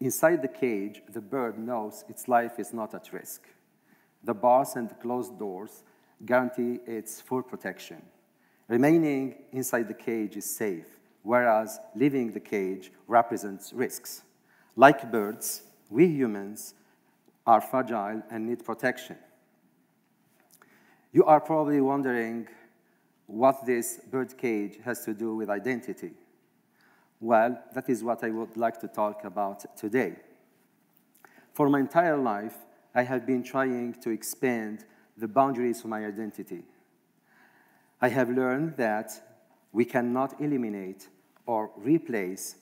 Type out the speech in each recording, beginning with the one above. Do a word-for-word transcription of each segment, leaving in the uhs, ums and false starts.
Inside the cage, the bird knows its life is not at risk. The bars and the closed doors guarantee its full protection. Remaining inside the cage is safe, whereas leaving the cage represents risks. Like birds, we humans are fragile and need protection. You are probably wondering what this bird cage has to do with identity. Well, that is what I would like to talk about today. For my entire life, I have been trying to expand the boundaries of my identity. I have learned that we cannot eliminate or replace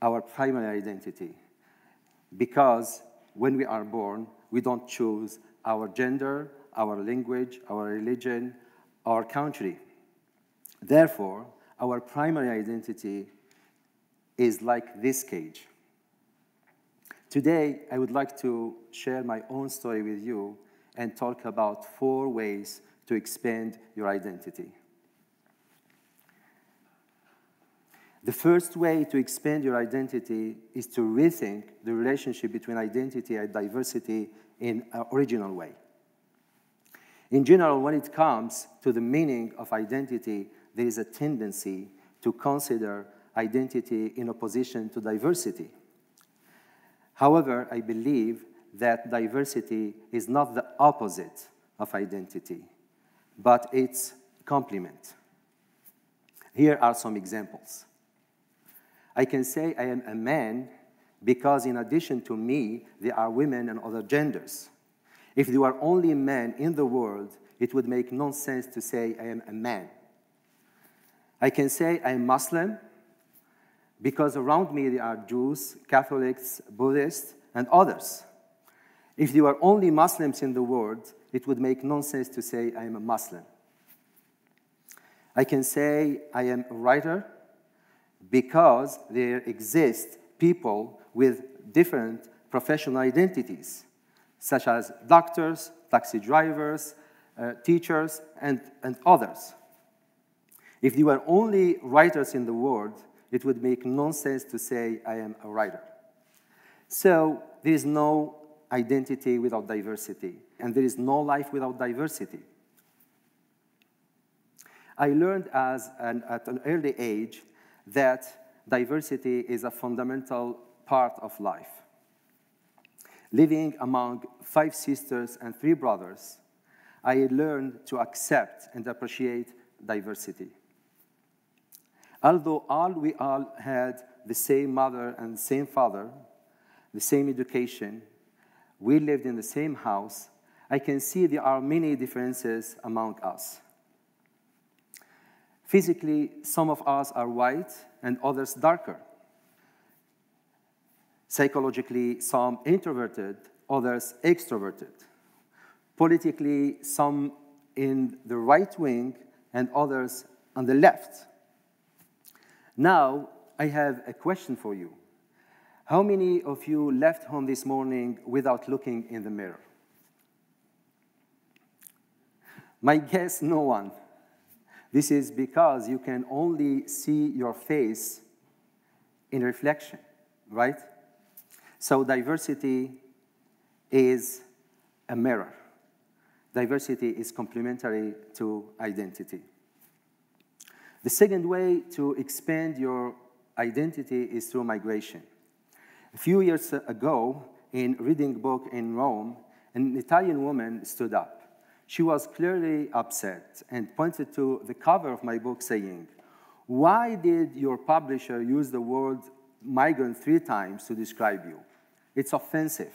our primary identity, because when we are born, we don't choose our gender, our language, our religion, our country. Therefore, our primary identity is like this cage. Today, I would like to share my own story with you and talk about four ways to expand your identity. The first way to expand your identity is to rethink the relationship between identity and diversity in an original way. In general, when it comes to the meaning of identity, there is a tendency to consider identity in opposition to diversity. However, I believe that diversity is not the opposite of identity, but its complement. Here are some examples. I can say I am a man because in addition to me, there are women and other genders. If there were only men in the world, it would make no sense to say I am a man. I can say I am Muslim because around me there are Jews, Catholics, Buddhists, and others. If there were only Muslims in the world, it would make no sense to say I am a Muslim. I can say I am a writer because there exist people with different professional identities, such as doctors, taxi drivers, uh, teachers, and, and others. If there were only writers in the world, it would make no sense to say I am a writer. So there is no identity without diversity, and there is no life without diversity. I learned as an, at an early age that diversity is a fundamental part of life. Living among five sisters and three brothers, I learned to accept and appreciate diversity. Although all we all had the same mother and same father, the same education, we lived in the same house, I can see there are many differences among us. Physically, some of us are white and others darker. Psychologically, some introverted, others extroverted. Politically, some in the right wing and others on the left. Now, I have a question for you. How many of you left home this morning without looking in the mirror? My guess, no one. This is because you can only see your face in reflection, right? So diversity is a mirror. Diversity is complementary to identity. The second way to expand your identity is through migration. A few years ago, in reading a book in Rome, an Italian woman stood up. She was clearly upset and pointed to the cover of my book saying, "Why did your publisher use the word migrant three times to describe you? It's offensive.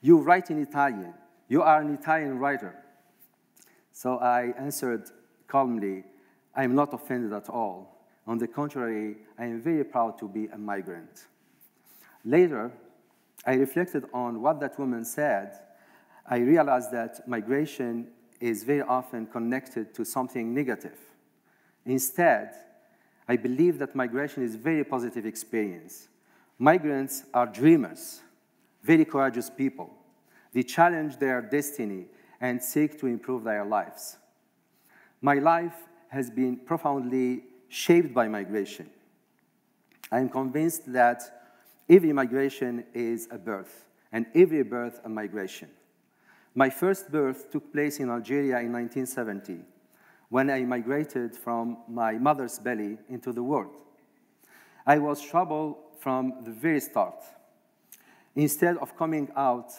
You write in Italian. You are an Italian writer." So I answered calmly, "I am not offended at all. On the contrary, I am very proud to be a migrant." Later, I reflected on what that woman said. I realized that migration is very often connected to something negative. Instead, I believe that migration is a very positive experience. Migrants are dreamers, very courageous people. They challenge their destiny and seek to improve their lives. My life has been profoundly shaped by migration. I am convinced that Every migration is a birth, and every birth a migration. My first birth took place in Algeria in nineteen seventy, when I migrated from my mother's belly into the world. I was troubled from the very start. Instead of coming out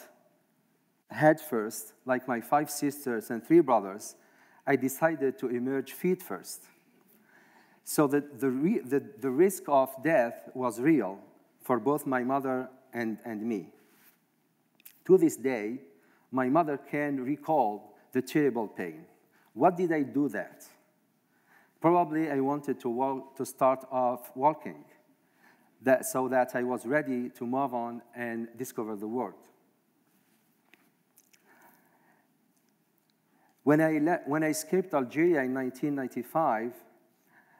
head first, like my five sisters and three brothers, I decided to emerge feet first. So that the, re the, the risk of death was real for both my mother and, and me. To this day, my mother can recall the terrible pain. What did I do that? Probably I wanted to, walk, to start off walking that, so that I was ready to move on and discover the world. When I, when I escaped Algeria in nineteen ninety-five,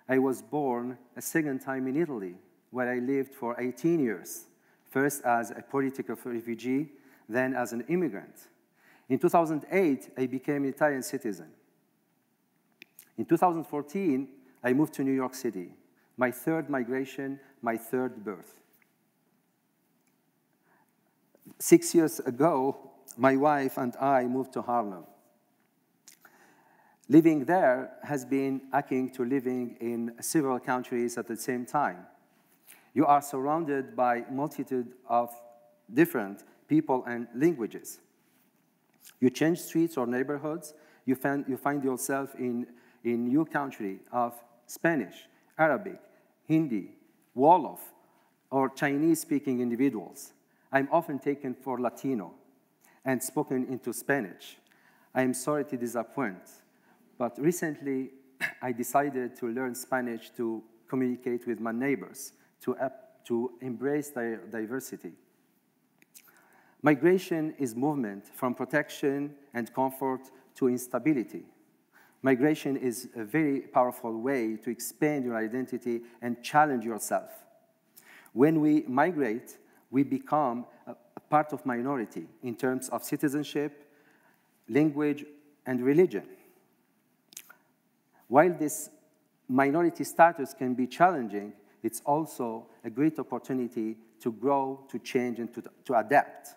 I was born a second time in Italy, where I lived for eighteen years, first as a political refugee, then as an immigrant. In two thousand eight, I became an Italian citizen. In two thousand fourteen, I moved to New York City, my third migration, my third birth. Six years ago, my wife and I moved to Harlem. Living there has been akin to living in several countries at the same time. You are surrounded by a multitude of different people and languages. You change streets or neighborhoods, you find, you find yourself in a new country of Spanish, Arabic, Hindi, Wolof, or Chinese-speaking individuals. I'm often taken for Latino and spoken into Spanish. I am sorry to disappoint. But recently, I decided to learn Spanish to communicate with my neighbors, to, to embrace their diversity. Migration is movement from protection and comfort to instability. Migration is a very powerful way to expand your identity and challenge yourself. When we migrate, we become a part of minority in terms of citizenship, language, and religion. While this minority status can be challenging, it's also a great opportunity to grow, to change, and to, to adapt.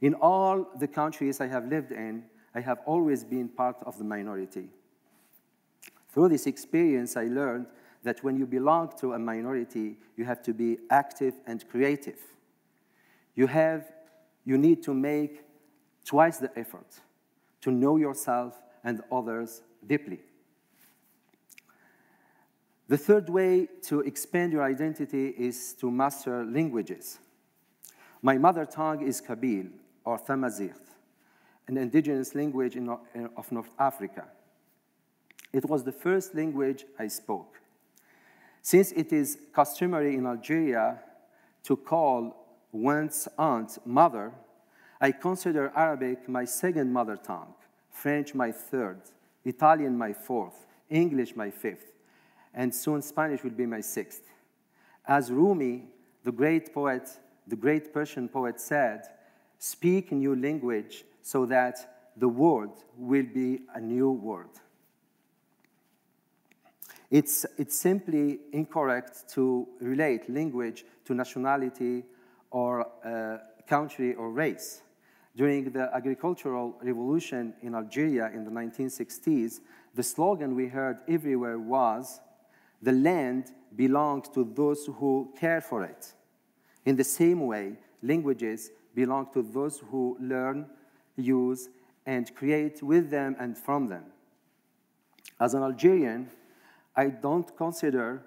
In all the countries I have lived in, I have always been part of the minority. Through this experience, I learned that when you belong to a minority, you have to be active and creative. You have, you need to make twice the effort to know yourself and others deeply. The third way to expand your identity is to master languages. My mother tongue is Kabyle, or Tamazight, an indigenous language in, of North Africa. It was the first language I spoke. Since it is customary in Algeria to call one's aunt mother, I consider Arabic my second mother tongue, French my third, Italian my fourth, English my fifth, and soon Spanish will be my sixth. As Rumi, the great poet, the great Persian poet said, "Speak a new language so that the world will be a new world." It's, it's simply incorrect to relate language to nationality or uh, country or race. During the agricultural revolution in Algeria in the nineteen sixties, the slogan we heard everywhere was, "The land belongs to those who care for it." In the same way, languages belong to those who learn, use, and create with them and from them. As an Algerian, I don't consider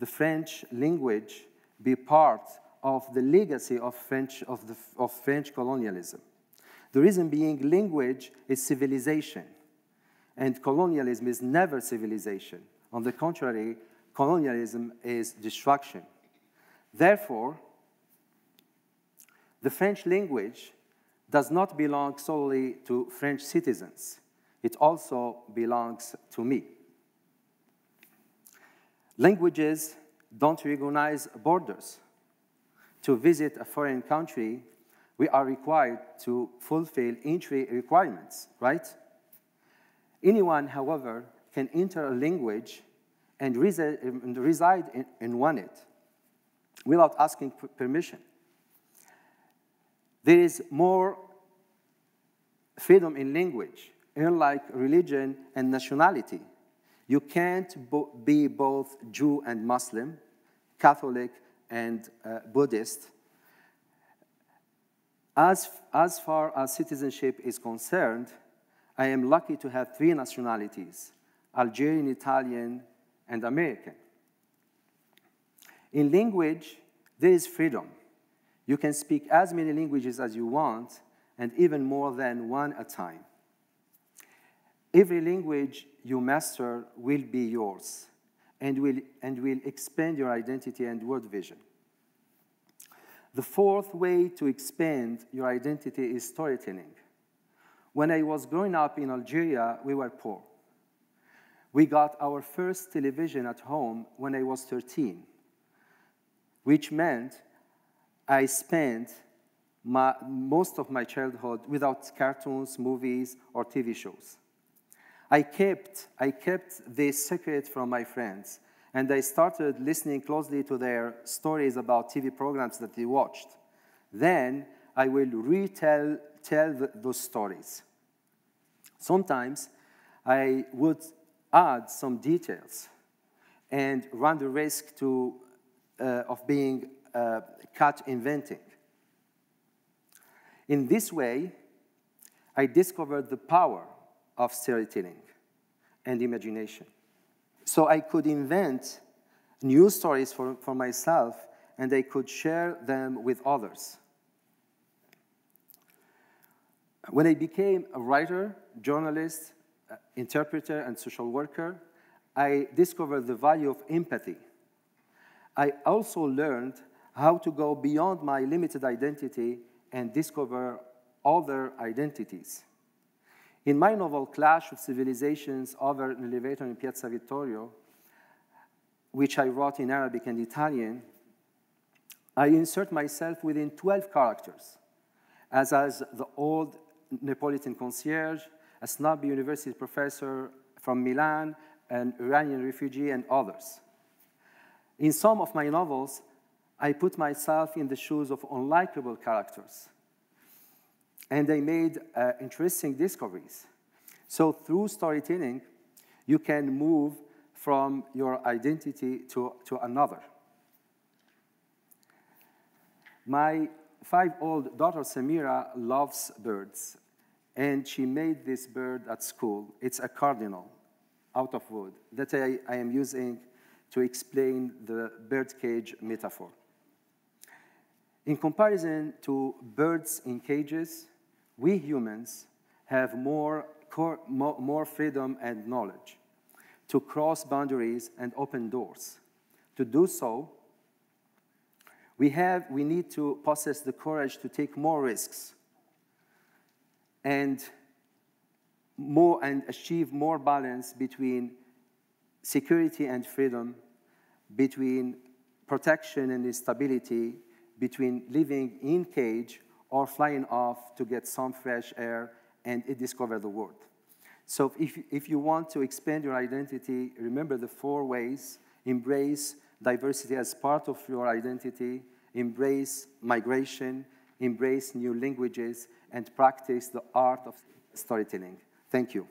the French language be part of the legacy of French, of the, of French colonialism. The reason being, language is civilization, and colonialism is never civilization. On the contrary, colonialism is destruction. Therefore, the French language does not belong solely to French citizens. It also belongs to me. Languages don't recognize borders. To visit a foreign country, we are required to fulfill entry requirements, right? Anyone, however, can enter a language and reside in one it. without asking permission. There is more freedom in language, unlike religion and nationality. You can't bo- be both Jew and Muslim, Catholic and uh, Buddhist. As, as far as citizenship is concerned, I am lucky to have three nationalities, Algerian, Italian, and American. In language, there is freedom. You can speak as many languages as you want, and even more than one at a time. Every language you master will be yours and will, and will expand your identity and world vision. The fourth way to expand your identity is storytelling. When I was growing up in Algeria, we were poor. We got our first television at home when I was thirteen, which meant I spent my, most of my childhood without cartoons, movies, or T V shows. I kept, I kept this secret from my friends, and I started listening closely to their stories about T V programs that they watched. Then I will retell tell th those stories. Sometimes I would add some details and run the risk to, uh, of being uh, caught inventing. In this way, I discovered the power of storytelling and imagination. So I could invent new stories for, for myself, and I could share them with others. When I became a writer, journalist, interpreter, and social worker, I discovered the value of empathy. I also learned how to go beyond my limited identity and discover other identities. In my novel, Clash of Civilizations Over an Elevator in Piazza Vittorio, which I wrote in Arabic and Italian, I insert myself within twelve characters, as as the old Neapolitan concierge, a snobby university professor from Milan, an Iranian refugee, and others. In some of my novels, I put myself in the shoes of unlikable characters, and I made uh, interesting discoveries. So through storytelling, you can move from your identity to, to another. My five-year-old daughter, Samira, loves birds, and she made this bird at school. It's a cardinal out of wood that I, I am using to explain the birdcage metaphor. In comparison to birds in cages, we humans have more, core, more freedom and knowledge to cross boundaries and open doors. To do so, we, have, we need to possess the courage to take more risks and, more, and achieve more balance between security and freedom, between protection and stability, between living in cage or flying off to get some fresh air and discover the world. So if, if you want to expand your identity, remember the four ways. Embrace diversity as part of your identity, embrace migration, embrace new languages, and practice the art of storytelling. Thank you.